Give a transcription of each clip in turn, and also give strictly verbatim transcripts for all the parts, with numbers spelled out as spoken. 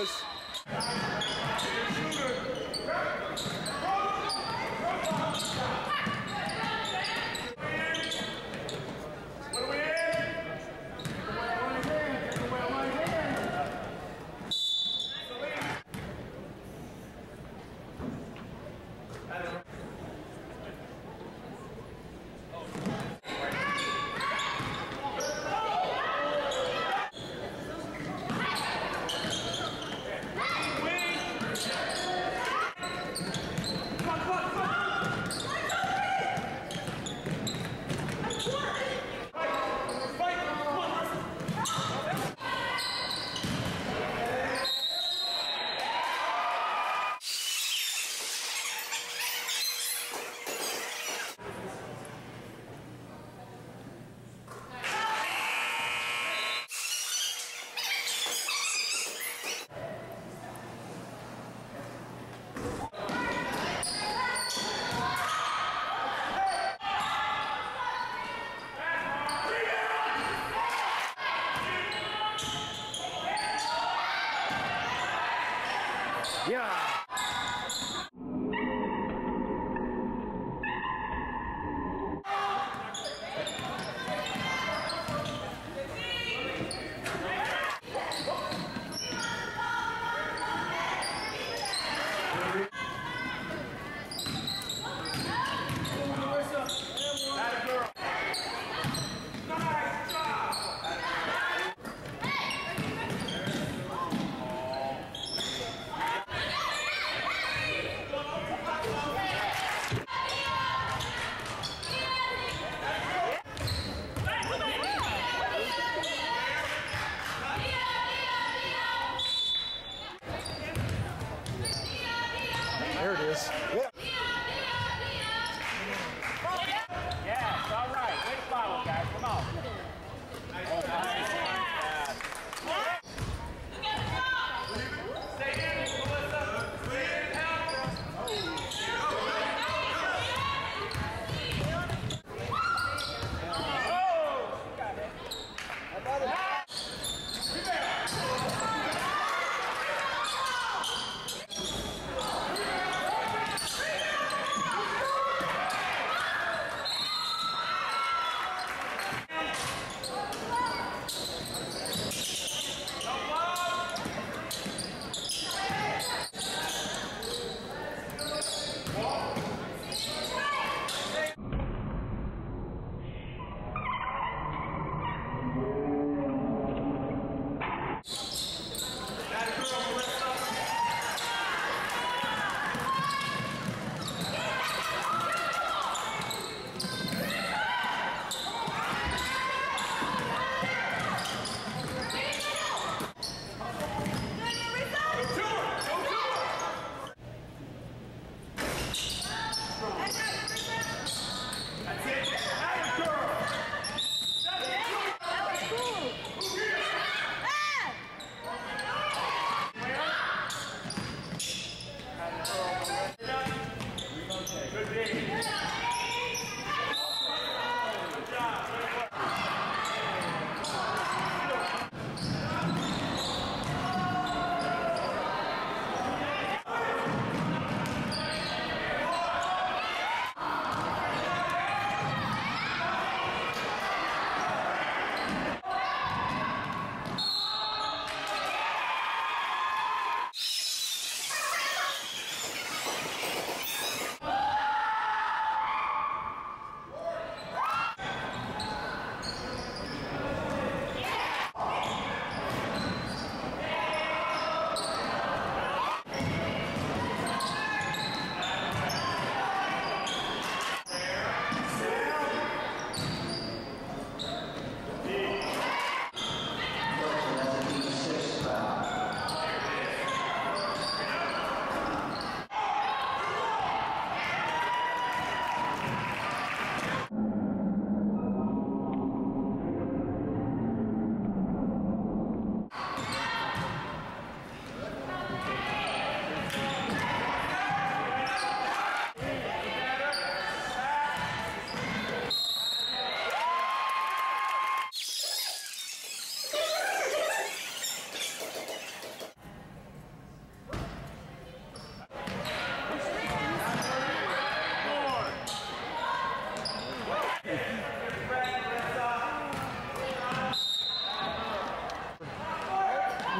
goes.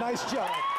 Nice job.